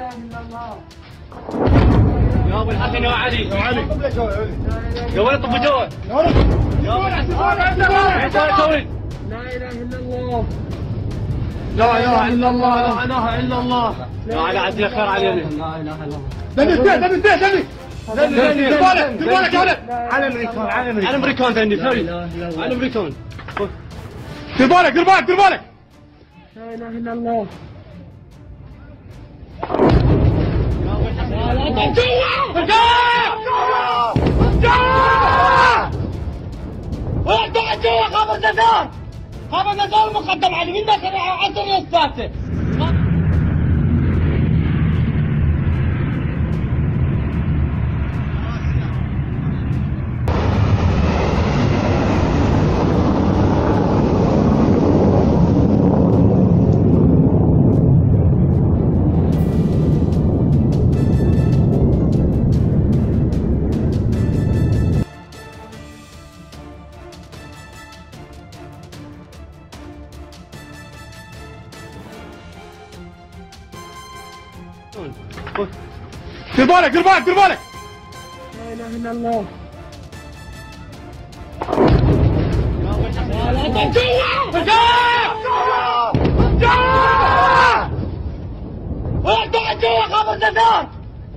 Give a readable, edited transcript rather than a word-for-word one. اله الا الله. يا ابو الحسن يا علي يا علي يا ولد طب جوه يا ابو الحسن لا اله الا الله لا اله الا الله لا اله الا الله لا اله الا الله لا اله الا الله لا اله دني بالك يا ولد على امريكان على امريكان على امريكان دني على امريكان دير بالك دير بالك دير بالك لا اله الا الله جوا دير بالك دير بالك دير بالك لا اله الا الله جوا جوا جوا جوا خبر